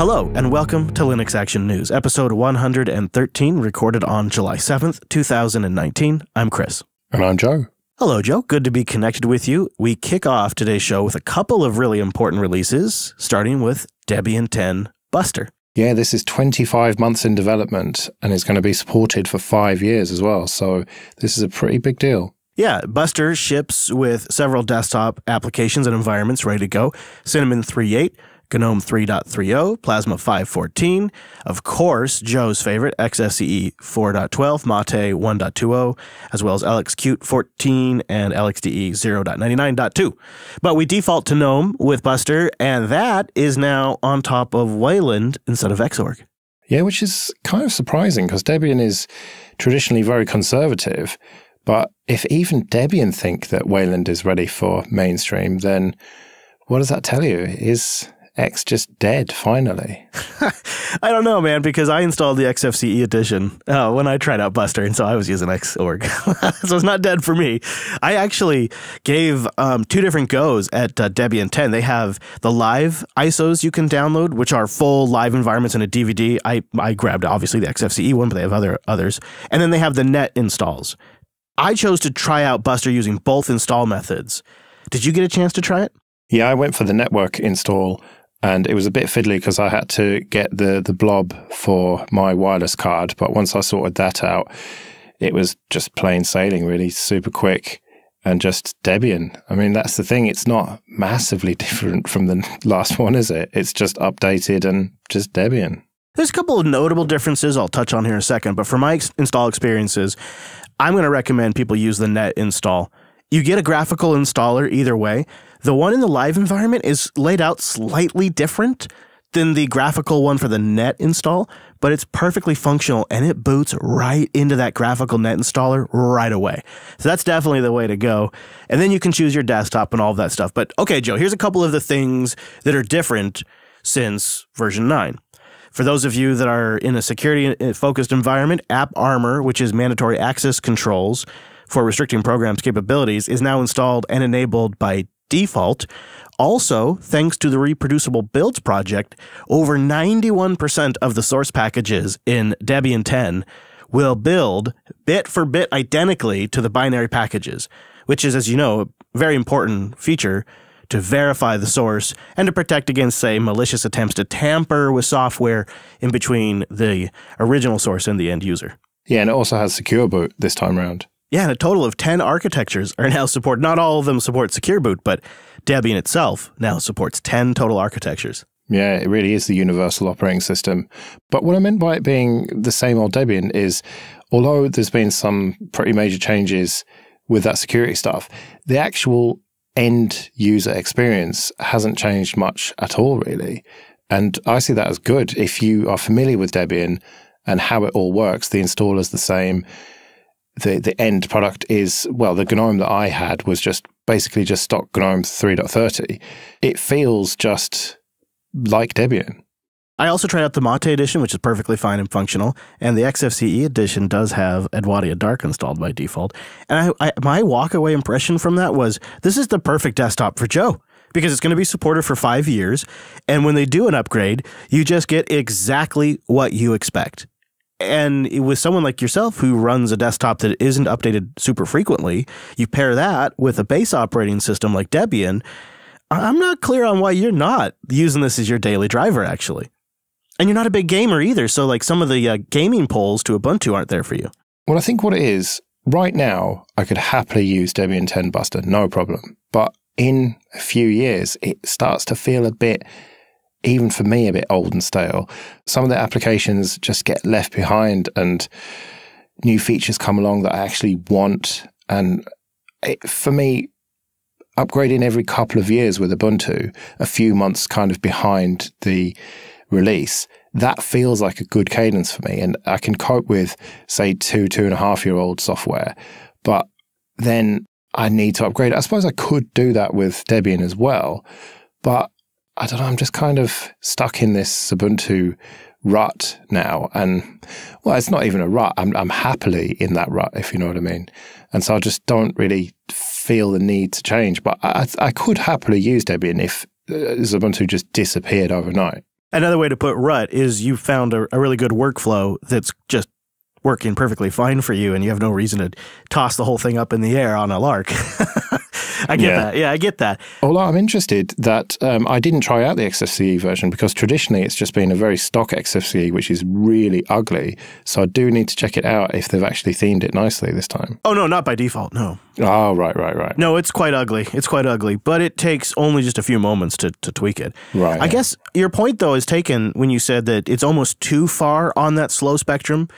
Hello, and welcome to Linux Action News, episode 113, recorded on July 7th, 2019. I'm Chris. And I'm Joe. Hello, Joe. Good to be connected with you. We kick off today's show with a couple of really important releases, starting with Debian 10 Buster. Yeah, this is 25 months in development, and it's going to be supported for 5 years as well, so this is a pretty big deal. Yeah, Buster ships with several desktop applications and environments ready to go. Cinnamon 3.8, Gnome 3.30, Plasma 5.14, of course, Joe's favorite, XFCE 4.12, Mate 1.20, as well as LXQt 14 and LXDE 0.99.2. But we default to Gnome with Buster, and that is now on top of Wayland instead of Xorg. Yeah, which is kind of surprising because Debian is traditionally very conservative. But if even Debian think that Wayland is ready for mainstream, then what does that tell you? Is X just dead, finally? I don't know, man, because I installed the XFCE edition when I tried out Buster, and so I was using Xorg. So it's not dead for me. I actually gave two different goes at Debian 10. They have the live ISOs you can download, which are full live environments in a DVD. I grabbed, obviously, the XFCE one, but they have others. And then they have the net installs. I chose to try out Buster using both install methods. Did you get a chance to try it? Yeah, I went for the network install, and it was a bit fiddly because I had to get the blob for my wireless card. But once I sorted that out, it was just plain sailing, really, super quick, and just Debian. I mean, that's the thing. It's not massively different from the last one, is it? It's just updated and just Debian. There's a couple of notable differences I'll touch on here in a second, but for my install experiences, I'm going to recommend people use the net install. You get a graphical installer either way. The one in the live environment is laid out slightly different than the graphical one for the net install, but it's perfectly functional and it boots right into that graphical net installer right away. So that's definitely the way to go. And then you can choose your desktop and all of that stuff. But okay, Joe, here's a couple of the things that are different since version 9. For those of you that are in a security-focused environment, AppArmor, which is mandatory access controls for restricting programs' capabilities, is now installed and enabled by default. Also, thanks to the Reproducible Builds project, over 91% of the source packages in Debian 10 will build bit for bit identically to the binary packages, which is, as you know, a very important feature to verify the source and to protect against, say, malicious attempts to tamper with software in between the original source and the end user. Yeah, and it also has Secure Boot this time around. Yeah, and a total of 10 architectures are now supported. Not all of them support Secure Boot, but Debian itself now supports 10 total architectures. Yeah, it really is the universal operating system. But what I meant by it being the same old Debian is, although there's been some pretty major changes with that security stuff, the actual end user experience hasn't changed much at all, really. And I see that as good. If you are familiar with Debian and how it all works, the install is the same. The end product is, well, the GNOME that I had was just basically just stock GNOME 3.30. It feels just like Debian. I also tried out the Mate edition, which is perfectly fine and functional, and the XFCE edition does have Edwadia Dark installed by default. And I my walkaway impression from that was, this is the perfect desktop for Joe, because it's going to be supported for 5 years, and when they do an upgrade, you just get exactly what you expect. And with someone like yourself who runs a desktop that isn't updated super frequently, you pair that with a base operating system like Debian, I'm not clear on why you're not using this as your daily driver, actually. And you're not a big gamer either, so like some of the gaming polls to Ubuntu aren't there for you. Well, I think what it is, right now, I could happily use Debian 10 Buster, no problem. But in a few years, it starts to feel a bit, even for me, a bit old and stale. Some of the applications just get left behind and new features come along that I actually want. And for me, upgrading every couple of years with Ubuntu, a few months kind of behind the release, that feels like a good cadence for me. And I can cope with, say, 2.5 year old software, but then I need to upgrade. I suppose I could do that with Debian as well, but I don't know, I'm just kind of stuck in this Ubuntu rut now. And well, it's not even a rut. I'm happily in that rut, if you know what I mean. And so I just don't really feel the need to change, but I could happily use Debian if Ubuntu just disappeared overnight. Another way to put rut is you found a really good workflow that's just working perfectly fine for you, and you have no reason to toss the whole thing up in the air on a lark. I get that. Although I'm interested that I didn't try out the XFCE version because traditionally it's just been a very stock XFCE, which is really ugly. So I do need to check it out if they've actually themed it nicely this time. Oh, no, not by default, no. Oh, right. No, it's quite ugly. But it takes only just a few moments to tweak it. Right. I guess your point, though, is taken when you said that it's almost too far on that slow spectrum.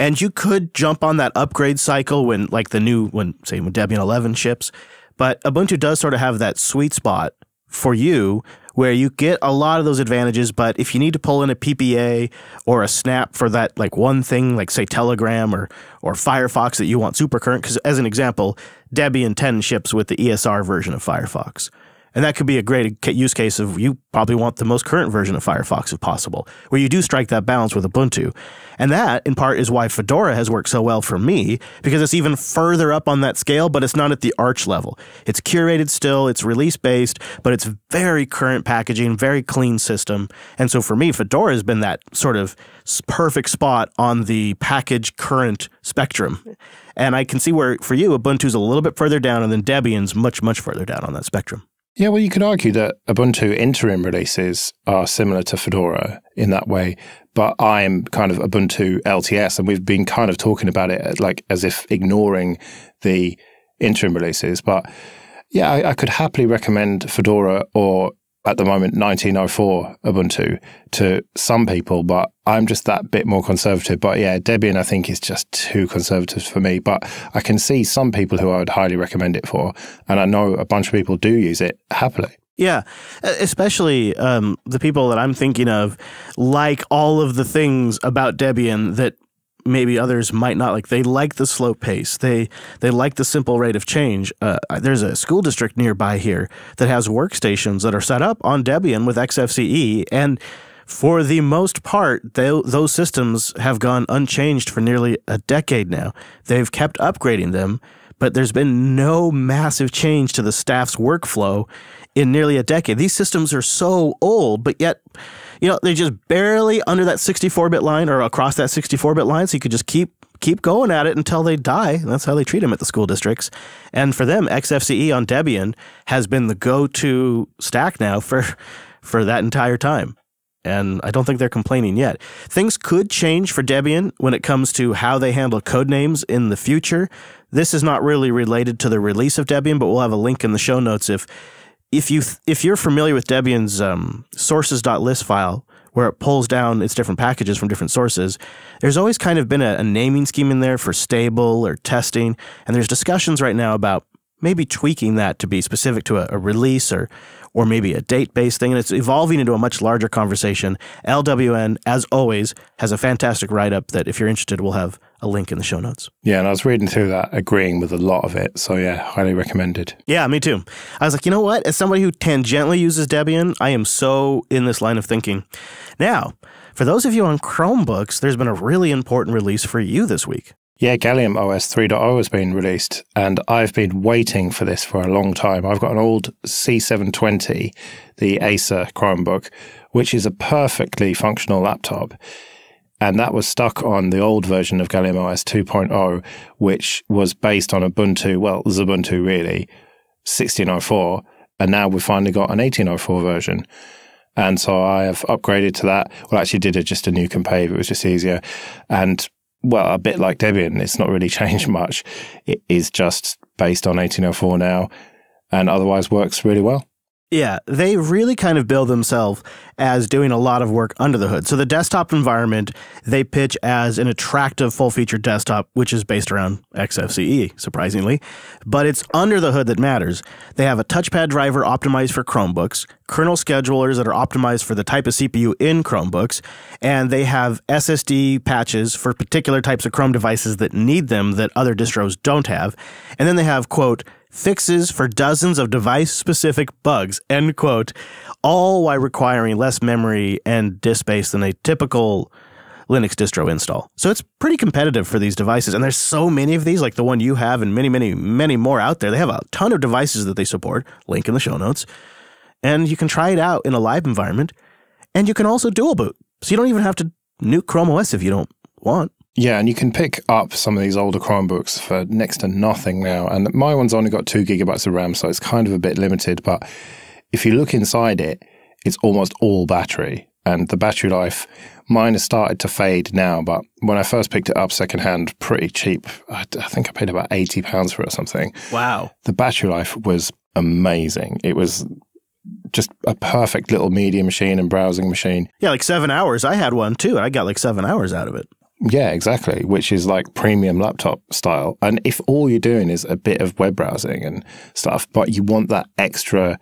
And you could jump on that upgrade cycle when, like, when Debian 11 ships. But Ubuntu does sort of have that sweet spot for you where you get a lot of those advantages, but if you need to pull in a PPA or a snap for that like one thing, like say Telegram or Firefox that you want supercurrent, because as an example, Debian 10 ships with the ESR version of Firefox. And that could be a great use case of you probably want the most current version of Firefox if possible, where you do strike that balance with Ubuntu. And that, in part, is why Fedora has worked so well for me, because it's even further up on that scale, but it's not at the Arch level. It's curated still, it's release-based, but it's very current packaging, very clean system. And so for me, Fedora has been that sort of perfect spot on the package current spectrum. And I can see where, for you, Ubuntu's a little bit further down, and then Debian's much, much further down on that spectrum. Yeah, well, you could argue that Ubuntu interim releases are similar to Fedora in that way, but I'm kind of Ubuntu LTS, and we've been kind of talking about it like as if ignoring the interim releases. But yeah, I could happily recommend Fedora or at the moment 1904 Ubuntu to some people, but I'm just that bit more conservative. But yeah, Debian I think is just too conservative for me, but I can see some people who I would highly recommend it for, and I know a bunch of people do use it happily. Yeah, especially the people that I'm thinking of like all of the things about Debian that maybe others might not like. They like the slow pace. They like the simple rate of change. There's a school district nearby here that has workstations that are set up on Debian with XFCE, and for the most part, those systems have gone unchanged for nearly a decade now. They've kept upgrading them, but there's been no massive change to the staff's workflow in nearly a decade. These systems are so old, but yet, you know, they're just barely under that 64-bit line or across that 64-bit line, so you could just keep going at it until they die. And that's how they treat them at the school districts. And for them, XFCE on Debian has been the go-to stack now for that entire time. And I don't think they're complaining yet. Things could change for Debian when it comes to how they handle codenames in the future. This is not really related to the release of Debian, but we'll have a link in the show notes if you're familiar with Debian's sources.list file, where it pulls down its different packages from different sources, there's always kind of been a naming scheme in there for stable or testing, and there's discussions right now about maybe tweaking that to be specific to a release or maybe a date-based thing, and it's evolving into a much larger conversation. LWN, as always, has a fantastic write-up that, if you're interested, we'll have a link in the show notes. Yeah, and I was reading through that, agreeing with a lot of it. So yeah, highly recommended. Yeah, me too. I was like, you know what? As somebody who tangentially uses Debian, I am so in this line of thinking. Now, for those of you on Chromebooks, there's been a really important release for you this week. Yeah, Gallium OS 3.0 has been released, and I've been waiting for this for a long time. I've got an old C720, the Acer Chromebook, which is a perfectly functional laptop. And that was stuck on the old version of Gallium OS 2.0, which was based on Ubuntu, well, Xubuntu really, 16.04, and now we've finally got an 18.04 version. And so I have upgraded to that. Well, I actually did just a new compare, but it was just easier. And, well, a bit like Debian, it's not really changed much. It is just based on 18.04 now, and otherwise works really well. Yeah, they really kind of bill themselves as doing a lot of work under the hood. So the desktop environment, they pitch as an attractive full-featured desktop, which is based around XFCE, surprisingly. But it's under the hood that matters. They have a touchpad driver optimized for Chromebooks, kernel schedulers that are optimized for the type of CPU in Chromebooks, and they have SSD patches for particular types of Chrome devices that need them that other distros don't have. And then they have, quote, fixes for dozens of device-specific bugs, end quote, all while requiring less memory and disk space than a typical Linux distro install. So it's pretty competitive for these devices, and there's so many of these, like the one you have and many, many, many more out there. They have a ton of devices that they support, link in the show notes, and you can try it out in a live environment. And you can also dual boot. So you don't even have to nuke Chrome OS if you don't want. Yeah, and you can pick up some of these older Chromebooks for next to nothing now. And my one's only got 2 gigabytes of RAM, so it's kind of a bit limited. But if you look inside it, it's almost all battery. And the battery life, mine has started to fade now. But when I first picked it up secondhand, pretty cheap, I think I paid about £80 for it or something. Wow. The battery life was amazing. It was just a perfect little media machine and browsing machine. Yeah, like 7 hours. I had one too. I got like 7 hours out of it. Yeah, exactly, which is like premium laptop style. And if all you're doing is a bit of web browsing and stuff, but you want that extra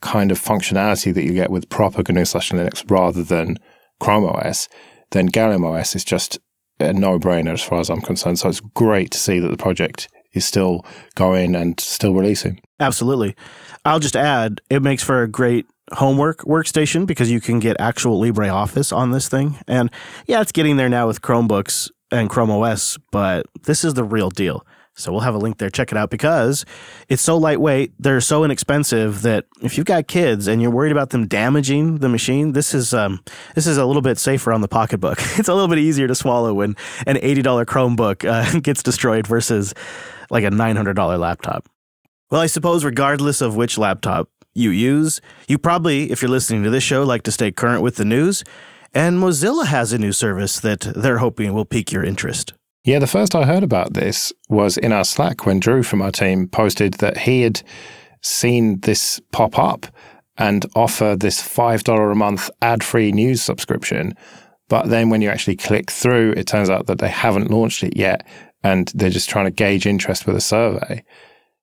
kind of functionality that you get with proper GNU/Linux rather than Chrome OS, then Gallium OS is just a no-brainer as far as I'm concerned. So it's great to see that the project is still going and still releasing. Absolutely. I'll just add, it makes for a great homework workstation because you can get actual LibreOffice on this thing. And yeah, it's getting there now with Chromebooks and Chrome OS, but this is the real deal. So we'll have a link there. Check it out because it's so lightweight. They're so inexpensive that if you've got kids and you're worried about them damaging the machine, this is a little bit safer on the pocketbook. It's a little bit easier to swallow when an $80 Chromebook gets destroyed versus like a $900 laptop. Well, I suppose regardless of which laptop you use, you probably, if you're listening to this show, like to stay current with the news. And Mozilla has a new service that they're hoping will pique your interest. Yeah, the first I heard about this was in our Slack when Drew from our team posted that he had seen this pop up and offer this $5 a month ad-free news subscription. But then when you actually click through, it turns out that they haven't launched it yet and they're just trying to gauge interest with a survey.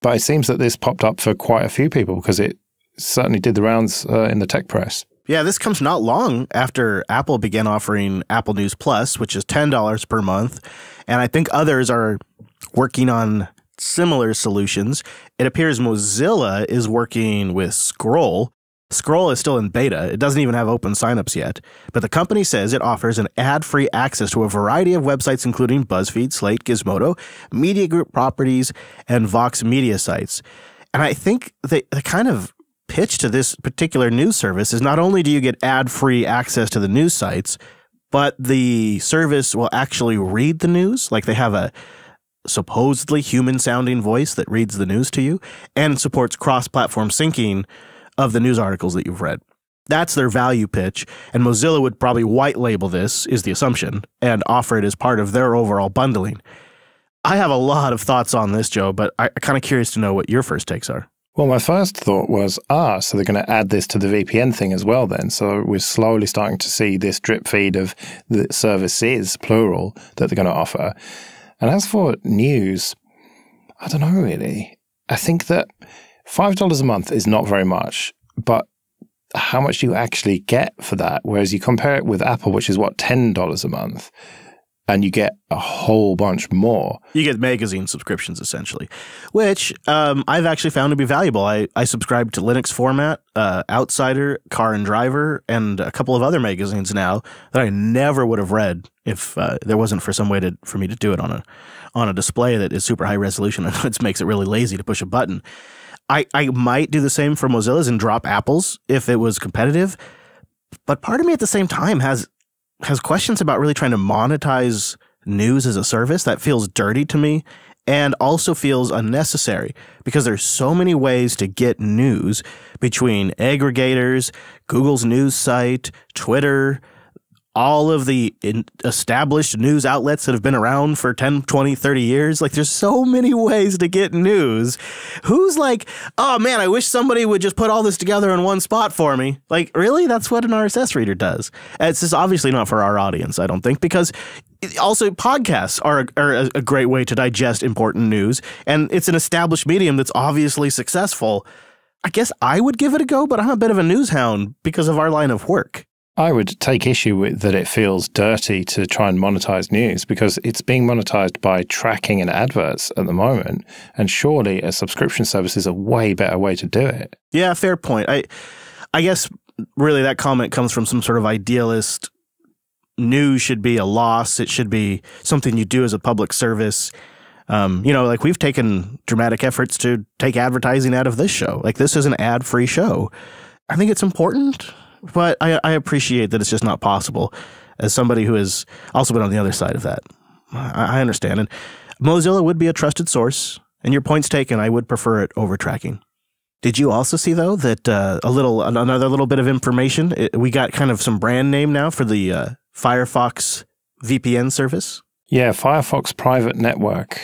But it seems that this popped up for quite a few people because it certainly did the rounds in the tech press. Yeah, this comes not long after Apple began offering Apple News Plus, which is $10 per month. And I think others are working on similar solutions. It appears Mozilla is working with Scroll. Scroll is still in beta. It doesn't even have open signups yet. But the company says it offers an ad-free access to a variety of websites, including BuzzFeed, Slate, Gizmodo, Media Group Properties, and Vox Media sites. And I think they kind of pitch to this particular news service is not only do you get ad-free access to the news sites, but the service will actually read the news. Like they have a supposedly human-sounding voice that reads the news to you and supports cross-platform syncing of the news articles that you've read. That's their value pitch, and Mozilla would probably white label this, is the assumption, and offer it as part of their overall bundling. I have a lot of thoughts on this, Joe, but I'm kind of curious to know what your first takes are. Well, my first thought was, so they're going to add this to the VPN thing as well then. So we're slowly starting to see this drip feed of the services, plural, that they're going to offer. And as for news, I don't know really. I think that $5 a month is not very much, but how much do you actually get for that? Whereas you compare it with Apple, which is what, $10 a month? And you get a whole bunch more. You get magazine subscriptions, essentially, which I've actually found to be valuable. I subscribe to Linux Format, Outsider, Car and Driver, and a couple of other magazines now that I never would have read if there wasn't for some way for me to do it on a display that is super high resolution and it makes it really lazy to push a button. I might do the same for Mozilla's and drop Apple's if it was competitive, but part of me at the same time has questions about really trying to monetize news as a service. That feels dirty to me and also feels unnecessary because there's so many ways to get news between aggregators, Google's news site, Twitter, all of the established news outlets that have been around for 10, 20, 30 years. Like there's so many ways to get news. Who's like, oh man, I wish somebody would just put all this together in one spot for me. Like really? That's what an RSS reader does. And it's just obviously not for our audience, I don't think, because also podcasts are a great way to digest important news. And it's an established medium that's obviously successful. I guess I would give it a go, but I'm a bit of a news hound because of our line of work. I would take issue with that it feels dirty to try and monetize news because it's being monetized by tracking and adverts at the moment, and surely a subscription service is a way better way to do it. Yeah, fair point. I guess really that comment comes from some sort of idealist news should be a loss. It should be something you do as a public service. Like we've taken dramatic efforts to take advertising out of this show. Like this is an ad-free show. I think it's important. But I appreciate that it's just not possible. As somebody who has also been on the other side of that, I understand. And Mozilla would be a trusted source. And your point's taken. I would prefer it over tracking. Did you also see, though, that another little bit of information? We got kind of some brand name now for the Firefox VPN service. Yeah, Firefox Private Network,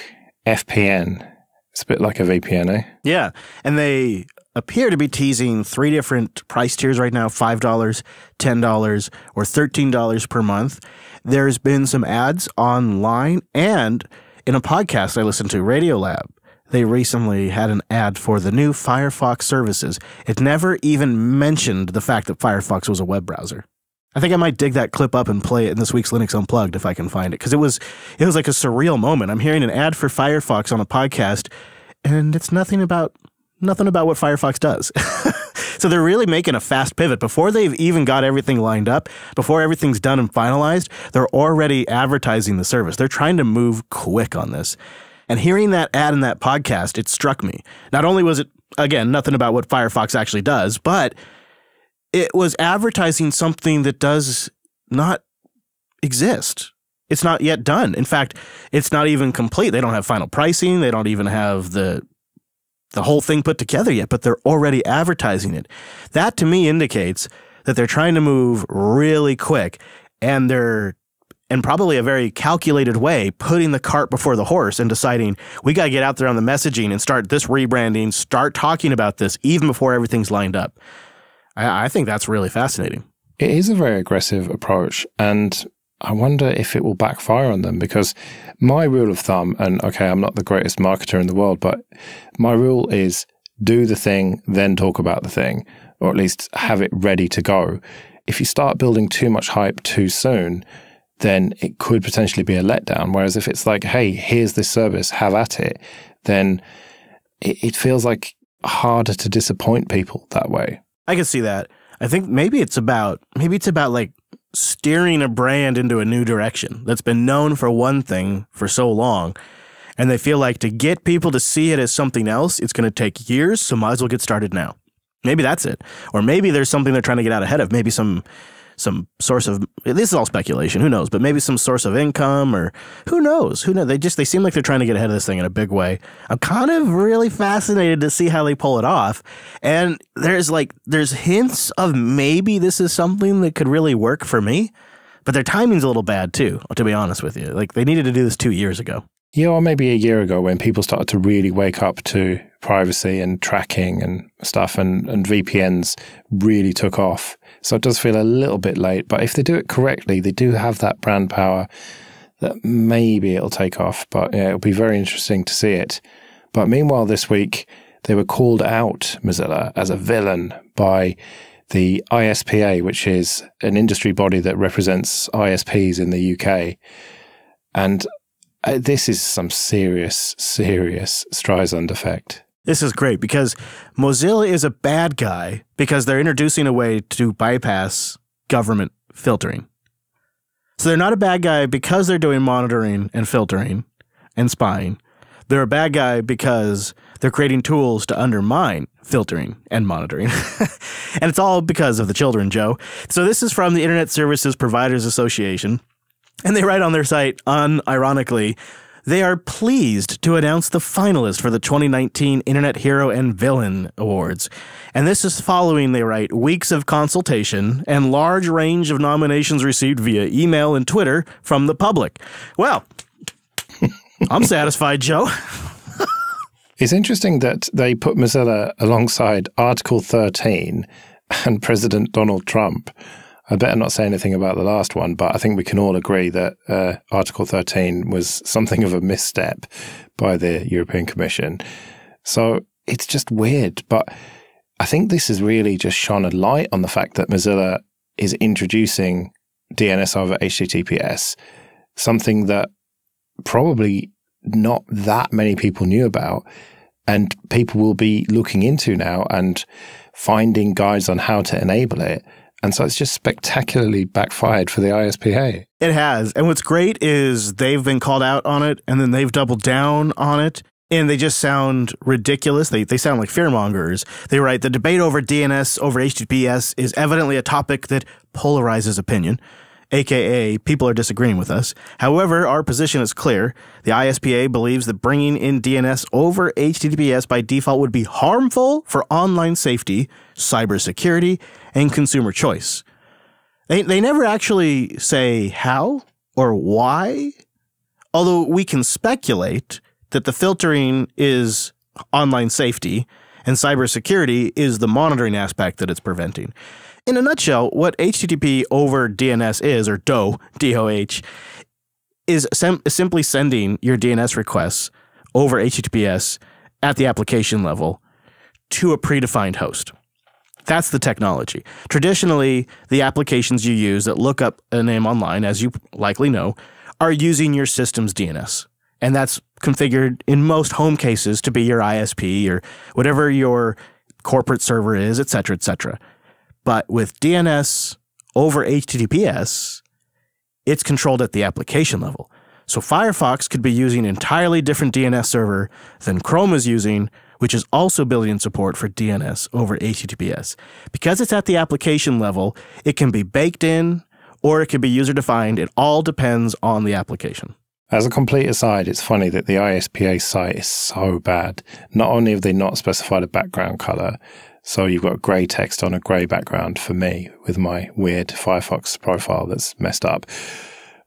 FPN. It's a bit like a VPN, eh? Yeah, and they appear to be teasing three different price tiers right now, $5, $10, or $13 per month. There's been some ads online, and in a podcast I listened to, Radiolab, they recently had an ad for the new Firefox services. It never even mentioned the fact that Firefox was a web browser. I think I might dig that clip up and play it in this week's Linux Unplugged if I can find it, because it was like a surreal moment. I'm hearing an ad for Firefox on a podcast, and it's nothing about what Firefox does. So they're really making a fast pivot. Before they've even got everything lined up, before everything's done and finalized, they're already advertising the service. They're trying to move quick on this. And hearing that ad in that podcast, it struck me. Not only was it, again, nothing about what Firefox actually does, but it was advertising something that does not exist. It's not yet done. In fact, it's not even complete. They don't have final pricing. They don't even have the whole thing put together yet, but they're already advertising it. That, to me, indicates that they're trying to move really quick, and they're in probably a very calculated way, putting the cart before the horse and deciding, we got to get out there on the messaging and start this rebranding, start talking about this even before everything's lined up. I think that's really fascinating. It is a very aggressive approach, and I wonder if it will backfire on them, because my rule of thumb, and okay, I'm not the greatest marketer in the world, but my rule is do the thing, then talk about the thing, or at least have it ready to go. If you start building too much hype too soon, then it could potentially be a letdown. Whereas if it's like, hey, here's this service, have at it, then it feels like harder to disappoint people that way. I can see that. I think maybe it's about like steering a brand into a new direction that's been known for one thing for so long, and they feel like to get people to see it as something else, it's going to take years, so might as well get started now. Maybe that's it. Or maybe there's something they're trying to get out ahead of, maybe some source of, this is all speculation, who knows, but maybe some source of income, or who knows, they seem like they're trying to get ahead of this thing in a big way. I'm kind of really fascinated to see how they pull it off, and there's hints of maybe this is something that could really work for me, but their timing's a little bad too, to be honest with you. Like, they needed to do this 2 years ago. Yeah, or maybe a year ago when people started to really wake up to privacy and tracking and stuff, and VPNs really took off. So it does feel a little bit late, but if they do it correctly, they do have that brand power that maybe it'll take off. But yeah, it'll be very interesting to see it. But meanwhile, this week, they were called out, Mozilla, as a villain by the ISPA, which is an industry body that represents ISPs in the UK. And this is some serious, serious Streisand effect. This is great, because Mozilla is a bad guy because they're introducing a way to bypass government filtering. So they're not a bad guy because they're doing monitoring and filtering and spying. They're a bad guy because they're creating tools to undermine filtering and monitoring. And it's all because of the children, Joe. So this is from the Internet Services Providers Association. And they write on their site, unironically, they are pleased to announce the finalist for the 2019 Internet Hero and Villain Awards. And this is following, they write, weeks of consultation and large range of nominations received via email and Twitter from the public. Well, I'm satisfied, Joe. It's interesting that they put Mozilla alongside Article 13 and President Donald Trump. I better not say anything about the last one, but I think we can all agree that Article 13 was something of a misstep by the European Commission. So it's just weird. But I think this has really just shone a light on the fact that Mozilla is introducing DNS over HTTPS, something that probably not that many people knew about. And people will be looking into now and finding guides on how to enable it. And so it's just spectacularly backfired for the ISPA. It has. And what's great is they've been called out on it, and then they've doubled down on it. And they just sound ridiculous. They sound like fearmongers. They write, the debate over DNS over HTTPS is evidently a topic that polarizes opinion, a.k.a. people are disagreeing with us. However, our position is clear. The ISPA believes that bringing in DNS over HTTPS by default would be harmful for online safety, cybersecurity, and consumer choice. They never actually say how or why, although we can speculate that the filtering is online safety and cybersecurity is the monitoring aspect that it's preventing. In a nutshell, what HTTP over DNS is, or DOH, D-O-H, is simply sending your DNS requests over HTTPS at the application level to a predefined host. That's the technology. Traditionally, the applications you use that look up a name online, as you likely know, are using your system's DNS. And that's configured in most home cases to be your ISP or whatever your corporate server is, et cetera, et cetera. But with DNS over HTTPS, it's controlled at the application level. So Firefox could be using an entirely different DNS server than Chrome is using, which is also building support for DNS over HTTPS. Because it's at the application level, it can be baked in or it can be user-defined. It all depends on the application. As a complete aside, it's funny that the ISPA site is so bad. Not only have they not specified a background color, so you've got grey text on a grey background for me with my weird Firefox profile that's messed up.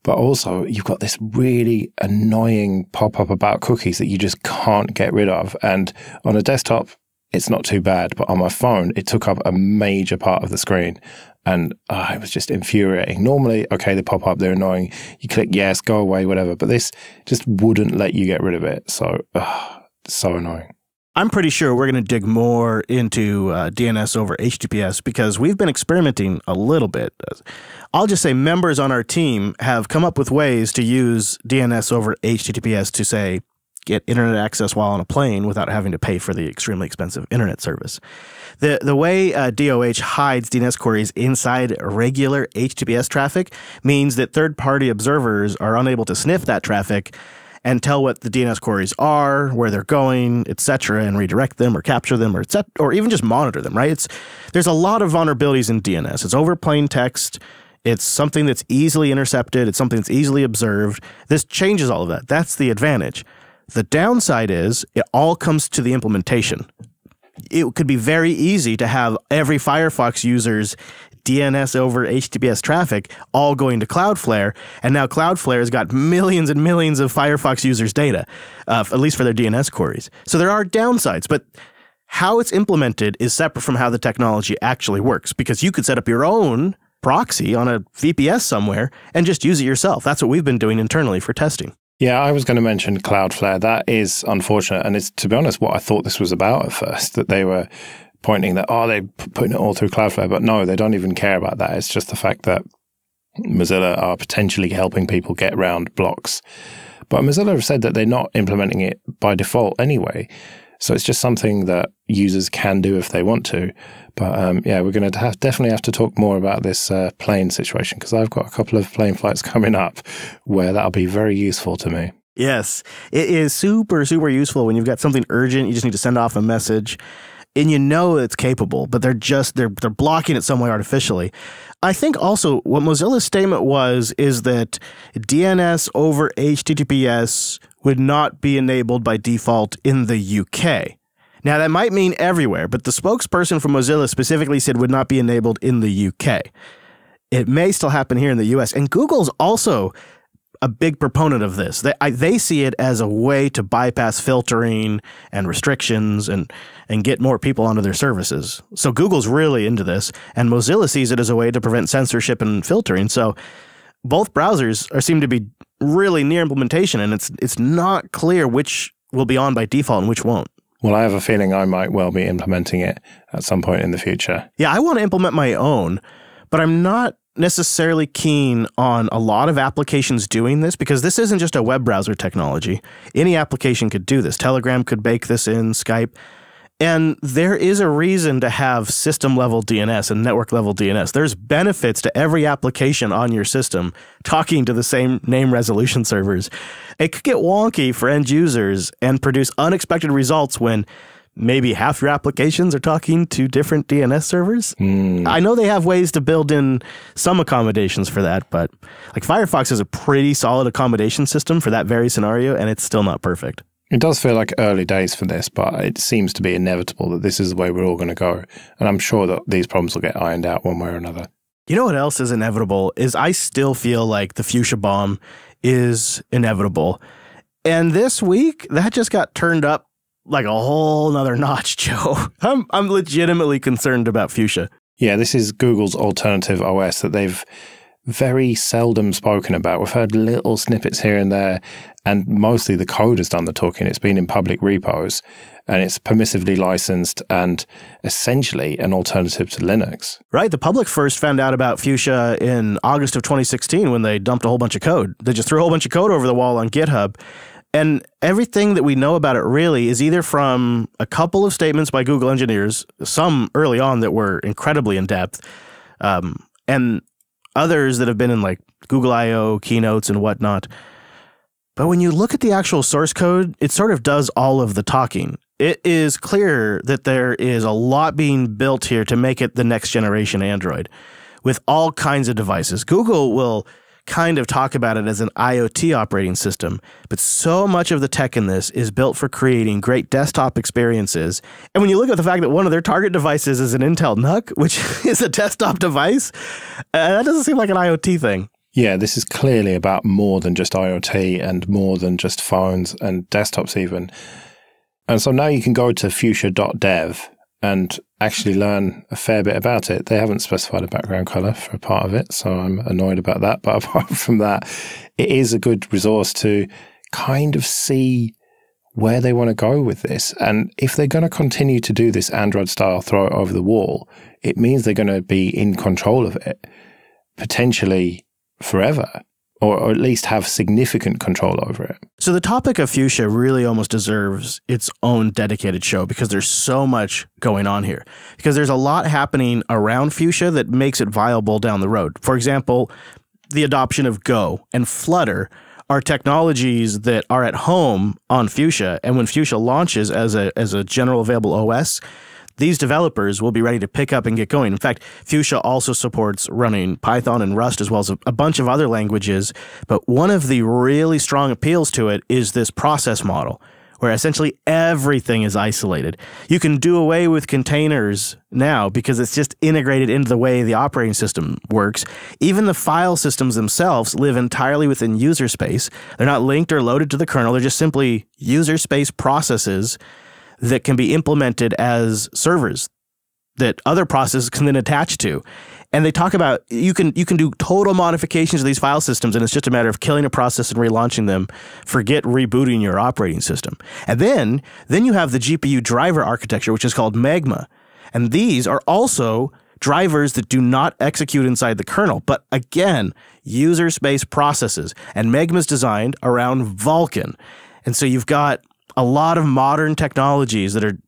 But also, you've got this really annoying pop-up about cookies that you just can't get rid of. And on a desktop, it's not too bad. But on my phone, it took up a major part of the screen. And it was just infuriating. Normally, okay, they pop up, they're annoying. You click yes, go away, whatever. But this just wouldn't let you get rid of it. So, so annoying. I'm pretty sure we're going to dig more into DNS over HTTPS because we've been experimenting a little bit. I'll just say members on our team have come up with ways to use DNS over HTTPS to, say, get internet access while on a plane without having to pay for the extremely expensive internet service. The way DOH hides DNS queries inside regular HTTPS traffic means that third-party observers are unable to sniff that traffic and tell what the DNS queries are, where they're going, etc., and redirect them or capture them or even just monitor them, right? There's a lot of vulnerabilities in DNS. It's over plain text. It's something that's easily intercepted. It's something that's easily observed. This changes all of that. That's the advantage. The downside is it all comes to the implementation. It could be very easy to have every Firefox user's DNS over HTTPS traffic all going to Cloudflare, and now Cloudflare has got millions and millions of Firefox users' data, at least for their DNS queries. So there are downsides, but how it's implemented is separate from how the technology actually works, because you could set up your own proxy on a VPS somewhere and just use it yourself. That's what we've been doing internally for testing. Yeah, I was going to mention Cloudflare. That is unfortunate, and it's, to be honest, what I thought this was about at first, that they were pointing that, they're putting it all through Cloudflare. But no, they don't even care about that. It's just the fact that Mozilla are potentially helping people get around blocks. But Mozilla have said that they're not implementing it by default anyway. So it's just something that users can do if they want to. But we're going to definitely have to talk more about this plane situation, because I've got a couple of plane flights coming up where that'll be very useful to me. Yes, it is super, super useful when you've got something urgent. You just need to send off a message. And you know it's capable, but they're blocking it some way artificially. I think also what Mozilla's statement is that DNS over HTTPS would not be enabled by default in the UK. Now, that might mean everywhere, but the spokesperson for Mozilla specifically said would not be enabled in the UK. It may still happen here in the US. And Google's also a big proponent of this. They see it as a way to bypass filtering and restrictions and get more people onto their services. So Google's really into this, and Mozilla sees it as a way to prevent censorship and filtering. So both browsers seem to be really near implementation, and it's not clear which will be on by default and which won't. Well, I have a feeling I might well be implementing it at some point in the future. Yeah, I want to implement my own, but I'm not necessarily keen on a lot of applications doing this, because this isn't just a web browser technology. Any application could do this. Telegram could bake this in, Skype. And there is a reason to have system-level DNS and network-level DNS. There's benefits to every application on your system talking to the same name resolution servers. It could get wonky for end users and produce unexpected results when maybe half your applications are talking to different DNS servers. I know they have ways to build in some accommodations for that, but like Firefox is a pretty solid accommodation system for that very scenario, and it's still not perfect. It does feel like early days for this, but it seems to be inevitable that this is the way we're all going to go. And I'm sure that these problems will get ironed out one way or another. You know what else is inevitable is I still feel like the Fuchsia bomb is inevitable. And this week, that just got turned up like a whole nother notch, Joe. I'm legitimately concerned about Fuchsia. Yeah, this is Google's alternative OS that they've very seldom spoken about. We've heard little snippets here and there, and mostly the code has done the talking. It's been in public repos, and it's permissively licensed and essentially an alternative to Linux. Right. The public first found out about Fuchsia in August of 2016 when they dumped a whole bunch of code. They just threw a whole bunch of code over the wall on GitHub. And everything that we know about it really is either from a couple of statements by Google engineers, some early on that were incredibly in-depth, and others that have been in like Google I.O. keynotes and whatnot. But when you look at the actual source code, it sort of does all of the talking. It is clear that there is a lot being built here to make it the next generation Android with all kinds of devices. Google will kind of talk about it as an IoT operating system, but so much of the tech in this is built for creating great desktop experiences. And when you look at the fact that one of their target devices is an Intel NUC, which is a desktop device, that doesn't seem like an IoT thing. Yeah, this is clearly about more than just IoT and more than just phones and desktops even. And so now you can go to fuchsia.dev and actually learn a fair bit about it. They haven't specified a background color for a part of it, so I'm annoyed about that. But apart from that, it is a good resource to kind of see where they want to go with this. And if they're going to continue to do this Android-style throw it over the wall, it means they're going to be in control of it, potentially forever, or at least have significant control over it. So the topic of Fuchsia really almost deserves its own dedicated show because there's so much going on here. Because there's a lot happening around Fuchsia that makes it viable down the road. For example, the adoption of Go and Flutter are technologies that are at home on Fuchsia. And when Fuchsia launches as a general available OS, these developers will be ready to pick up and get going. In fact, Fuchsia also supports running Python and Rust as well as a bunch of other languages. But one of the really strong appeals to it is this process model where essentially everything is isolated. You can do away with containers now because it's just integrated into the way the operating system works. Even the file systems themselves live entirely within user space. They're not linked or loaded to the kernel. They're just simply user space processes that can be implemented as servers that other processes can then attach to. And they talk about you can do total modifications to these file systems, and it's just a matter of killing a process and relaunching them. Forget rebooting your operating system. And then you have the GPU driver architecture, which is called Magma. And these are also drivers that do not execute inside the kernel, but again, user space processes. And Magma's designed around Vulkan. And so you've got a lot of modern technologies that are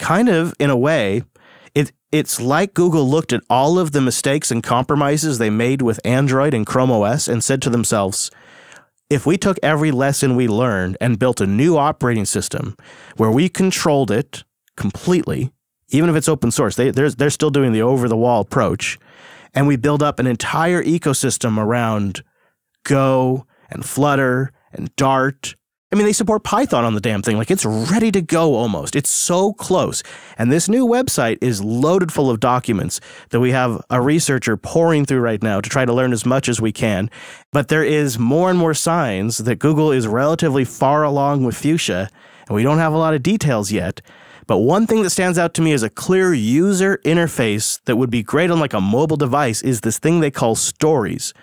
kind of, in a way, it's like Google looked at all of the mistakes and compromises they made with Android and Chrome OS and said to themselves, if we took every lesson we learned and built a new operating system where we controlled it completely, even if it's open source, they're still doing the over-the-wall approach, and we build up an entire ecosystem around Go and Flutter and Dart. I mean, they support Python on the damn thing. Like, it's ready to go almost. It's so close. And this new website is loaded full of documents that we have a researcher pouring through right now to try to learn as much as we can. But there is more and more signs that Google is relatively far along with Fuchsia, and we don't have a lot of details yet. But one thing that stands out to me as a clear user interface that would be great on like a mobile device is this thing they call Stories,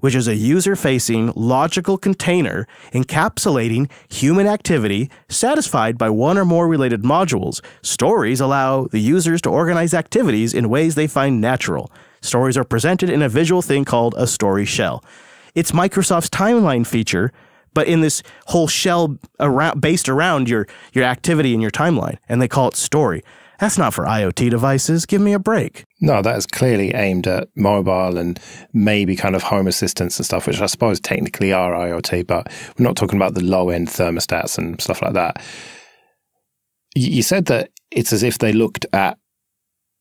which is a user-facing logical container encapsulating human activity satisfied by one or more related modules. Stories allow the users to organize activities in ways they find natural. Stories are presented in a visual thing called a story shell. It's Microsoft's timeline feature, but in this whole shell around, based around your activity and your timeline, and they call it story. That's not for IoT devices. Give me a break. No, that is clearly aimed at mobile and maybe kind of home assistants and stuff, which I suppose technically are IoT, but we're not talking about the low-end thermostats and stuff like that. You said that it's as if they looked at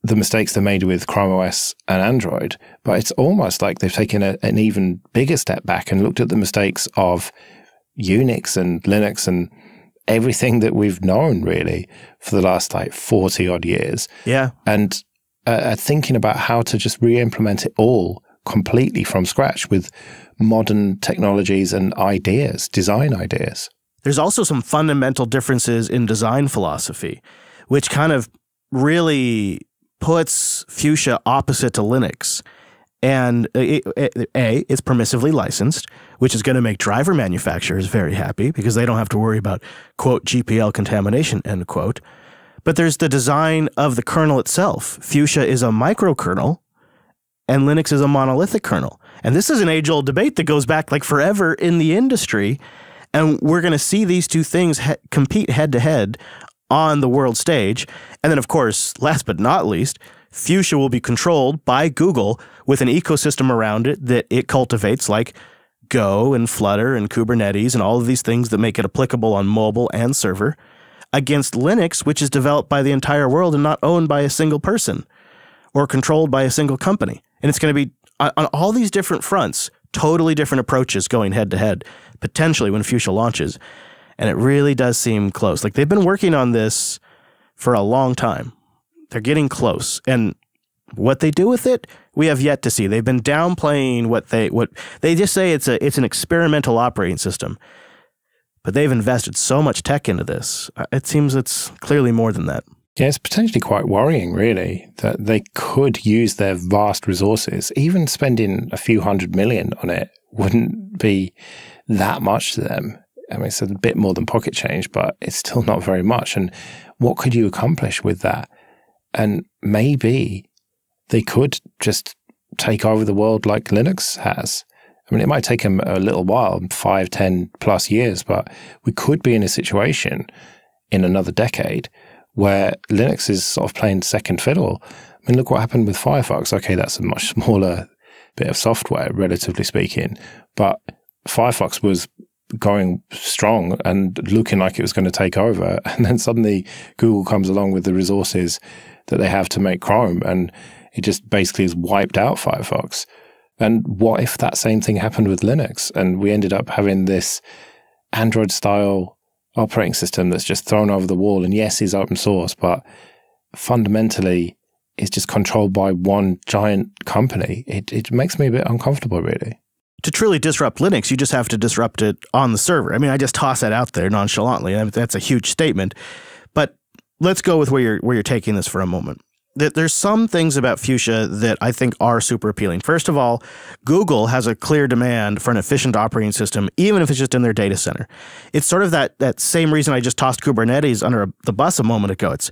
the mistakes they made with Chrome OS and Android, but it's almost like they've taken an even bigger step back and looked at the mistakes of Unix and Linux and everything that we've known really for the last like 40 odd years. Yeah. And thinking about how to just re-implement it all completely from scratch with modern technologies and ideas, design ideas. There's also some fundamental differences in design philosophy, which kind of really puts Fuchsia opposite to Linux. And it's permissively licensed, which is going to make driver manufacturers very happy because they don't have to worry about, quote, GPL contamination, end quote. But there's the design of the kernel itself. Fuchsia is a microkernel, and Linux is a monolithic kernel. And this is an age-old debate that goes back like forever in the industry. And we're going to see these two things compete head-to-head on the world stage. And then, of course, last but not least, Fuchsia will be controlled by Google with an ecosystem around it that it cultivates, like Go and Flutter and Kubernetes and all of these things that make it applicable on mobile and server, against Linux, which is developed by the entire world and not owned by a single person or controlled by a single company. And it's going to be, on all these different fronts, totally different approaches going head-to-head, potentially when Fuchsia launches. And it really does seem close. Like, they've been working on this for a long time. They're getting close, and what they do with it, we have yet to see. They've been downplaying what they just say it's an experimental operating system, but they've invested so much tech into this. It seems it's clearly more than that. Yeah, it's potentially quite worrying, really, that they could use their vast resources. Even spending a few $100 million on it wouldn't be that much to them. I mean, it's a bit more than pocket change, but it's still not very much. And what could you accomplish with that? And maybe they could just take over the world like Linux has. I mean, it might take them a little while, 5, 10+ years, but we could be in a situation in another decade where Linux is sort of playing second fiddle. I mean, look what happened with Firefox. Okay, that's a much smaller bit of software, relatively speaking, but Firefox was going strong and looking like it was going to take over. And then suddenly Google comes along with the resources that they have to make Chrome, and it just basically has wiped out Firefox. And what if that same thing happened with Linux and we ended up having this Android-style operating system that's just thrown over the wall and yes, is open source, but fundamentally it's just controlled by one giant company? It makes me a bit uncomfortable, really. To truly disrupt Linux, you just have to disrupt it on the server. I mean, I just toss that out there nonchalantly. I mean, that's a huge statement. But let's go with where you're taking this for a moment. There's some things about Fuchsia that I think are super appealing. First of all, Google has a clear demand for an efficient operating system, even if it's just in their data center. It's sort of that same reason I just tossed Kubernetes under the bus a moment ago. It's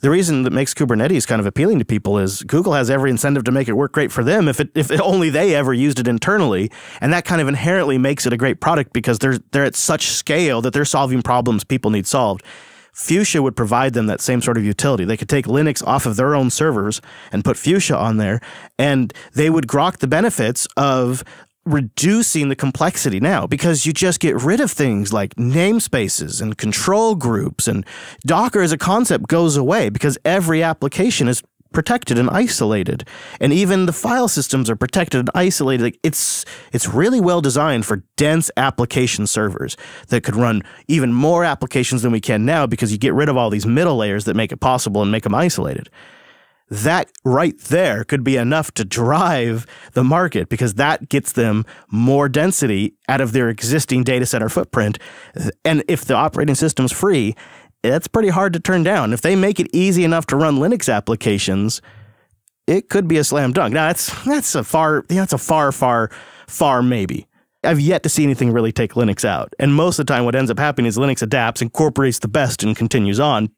the reason that makes Kubernetes kind of appealing to people is Google has every incentive to make it work great for them if only they ever used it internally. And that kind of inherently makes it a great product because they're at such scale that they're solving problems people need solved. Fuchsia would provide them that same sort of utility. They could take Linux off of their own servers and put Fuchsia on there, and they would grok the benefits of reducing the complexity now, because you just get rid of things like namespaces and control groups, and Docker as a concept goes away because every application is protected and isolated, and even the file systems are protected and isolated. Like, it's really well designed for dense application servers that could run even more applications than we can now because you get rid of all these middle layers that make it possible and make them isolated. That right there could be enough to drive the market because that gets them more density out of their existing data center footprint. And if the operating system's free, that's pretty hard to turn down. If they make it easy enough to run Linux applications, it could be a slam dunk. Now, that's a far maybe. I've yet to see anything really take Linux out. And most of the time what ends up happening is Linux adapts, incorporates the best, and continues on.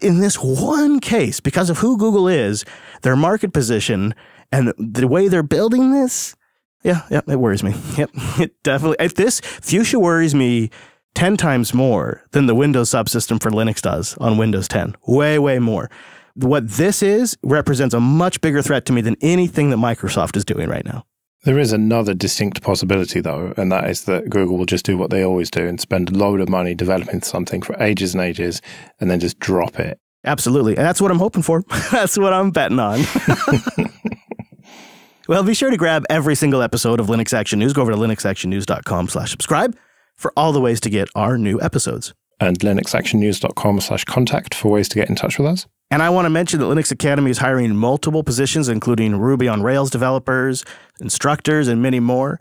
In this one case, because of who Google is, their market position, and the way they're building this, Yeah, that worries me. Yep, it definitely. This Fuchsia worries me 10 times more than the Windows subsystem for Linux does on Windows 10. Way, way more. What this is represents a much bigger threat to me than anything that Microsoft is doing right now. There is another distinct possibility, though, and that is that Google will just do what they always do and spend a load of money developing something for ages and ages and then just drop it. Absolutely. And that's what I'm hoping for. That's what I'm betting on. Well, be sure to grab every single episode of Linux Action News. Go over to linuxactionnews.com/subscribe for all the ways to get our new episodes. And linuxactionnews.com/contact for ways to get in touch with us. And I want to mention that Linux Academy is hiring multiple positions, including Ruby on Rails developers, instructors, and many more.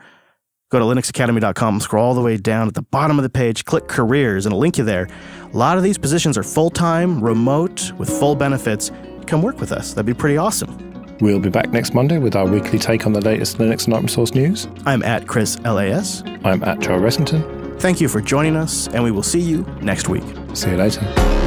Go to linuxacademy.com, scroll all the way down at the bottom of the page, click careers, and it'll link you there. A lot of these positions are full-time, remote, with full benefits. Come work with us. That'd be pretty awesome. We'll be back next Monday with our weekly take on the latest Linux and open source news. I'm at Chris LAS. I'm at Joe Ressington. Thank you for joining us, and we will see you next week. See you later.